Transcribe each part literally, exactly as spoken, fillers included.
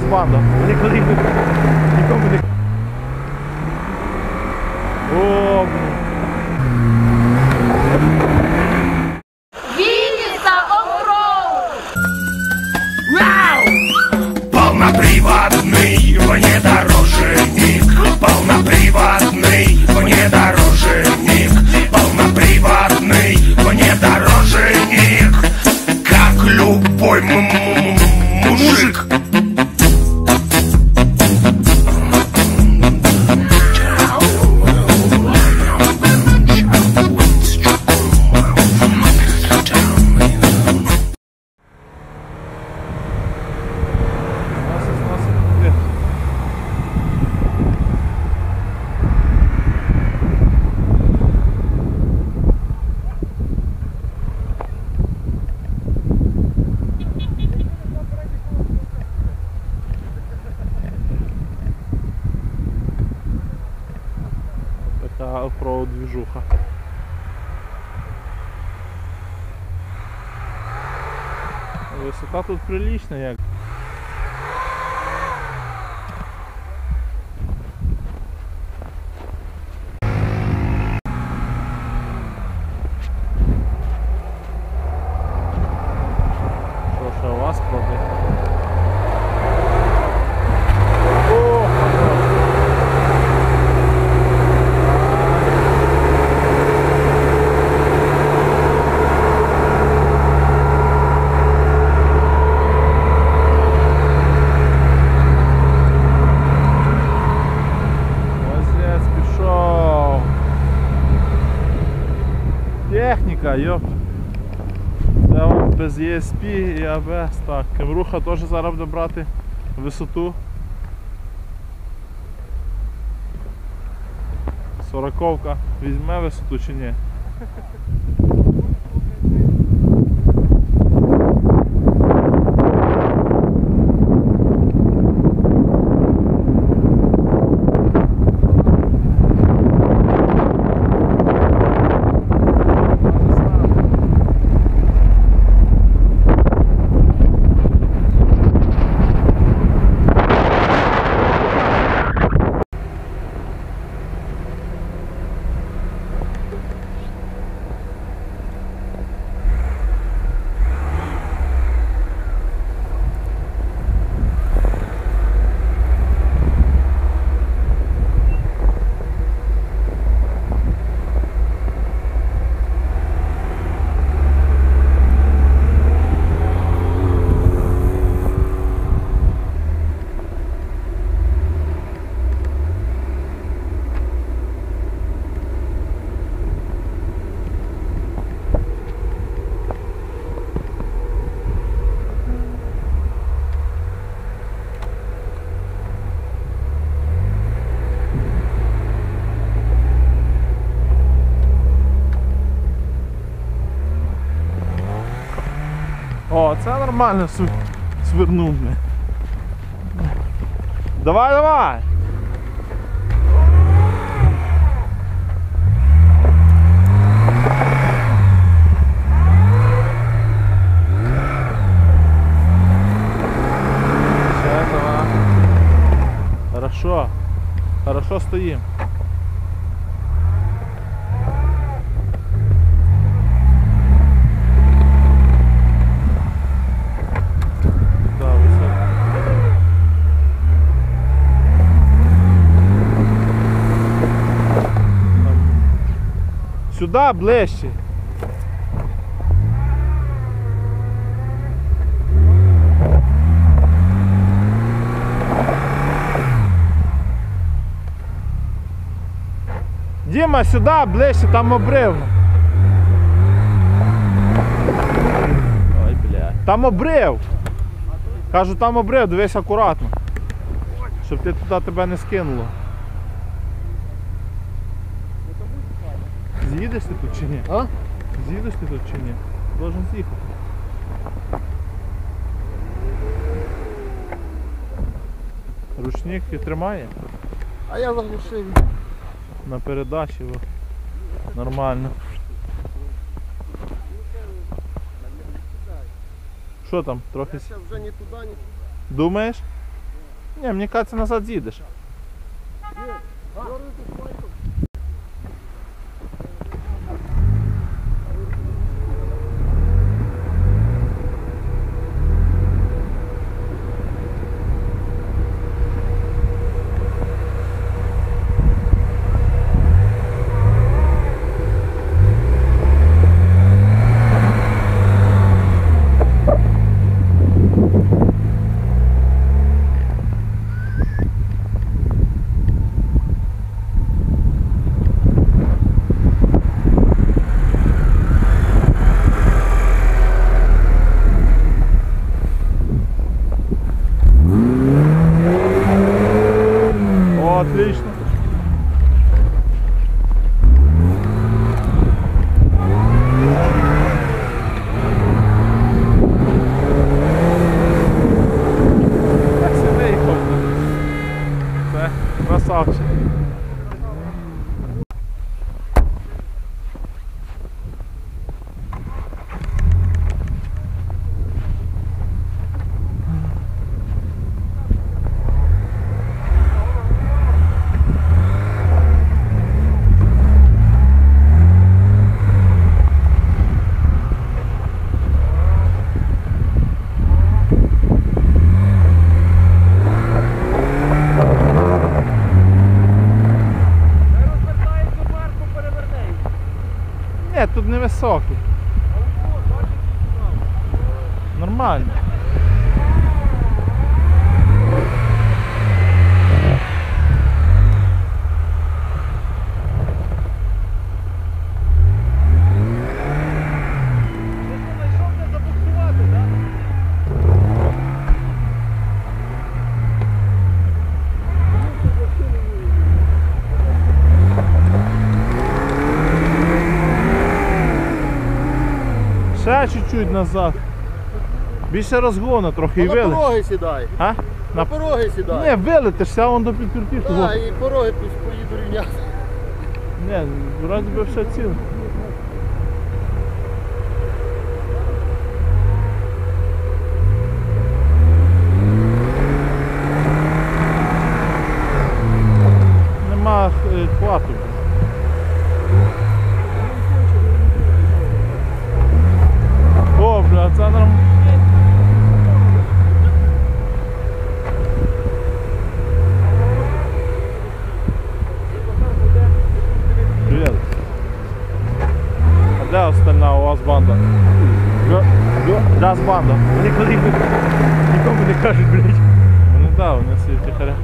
нас банда. Вони коли нікому не... О, полноприводный внедорожник, полноприводный внедорожник, полноприводный внедорожник, как любой мужик. Про движуха. Высота тут приличная. Йоп. Це от без і ес пі і а бе ес. Так, кемруха теж зараз буде брати висоту. Сороковка візьме висоту чи ні? О, це нормально свернув мене. Давай, давай! Все, давай. Хорошо. Хорошо стоїм. Сюда ближче. Діма, сюди ближче, там обрив. Ой, бля. Там обрив. Кажу, там обрив, дивись акуратно. Щоб ти туди тебе не скинуло. З'їдеш ти тут чи ні? А? З'їдеш ти тут чи ні? Должен з'їхати. Ручник ти тримає? А я заглушив. На передачі. О. Нормально. Що там? Трохи... Я вже ні туди, ні туди. Думаєш? Не, мне кажется, назад едешь. Отлично. Так сюди і хоп. Це красавчик. Ні, тут не високий. Нормально. Чуть-чуть назад. Більше розгону трохи і вилетиш. На пороги сідай. А? На пороги сідай. Не, вилетишся, а вон до підпірків. Так, і пороги поїду рівняти. Не, вроді би все ціло. Нема хвату. Да, остальная у вас банда. Да, с банда. Они когда никому не кажут, блядь. Ну да, у нас есть тихаря.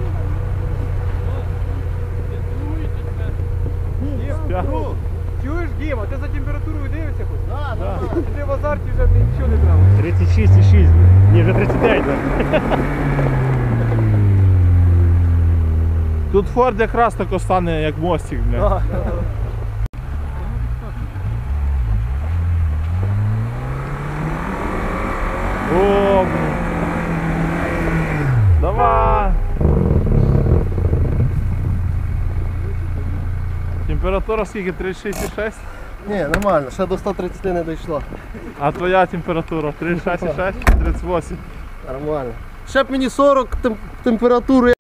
Спят. Чуешь, Дима, ты за температуру удивишься хоть? Да, да. Ты в азарте уже ничего не травишь. тридцать шесть и шесть, блядь. Не, уже тридцать пять, да. Тут Форд якраз так остане, как мостик, блядь. О, давай! Температура скільки? тридцять шість і шість? Ні, нормально, ще до ста тридцяти не дійшло. А твоя температура? тридцять шість і шість? тридцять вісім? Нормально. Ще б мені сорок тем температури.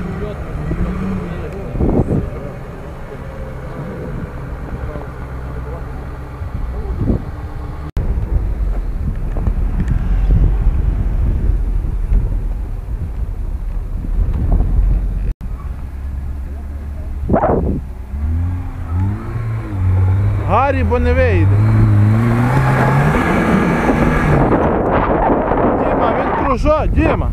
Гаррі, бо не вийде. Діма, він кружає, Діма.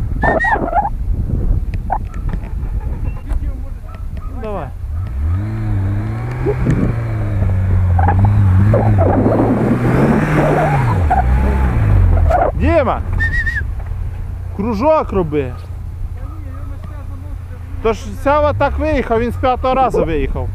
Давай. Діма, кружок роби. Тож Сява так виїхав, він з п'ятого разу виїхав.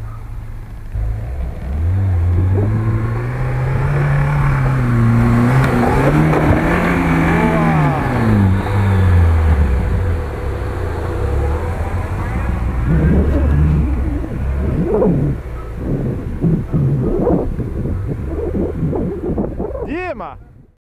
Дима!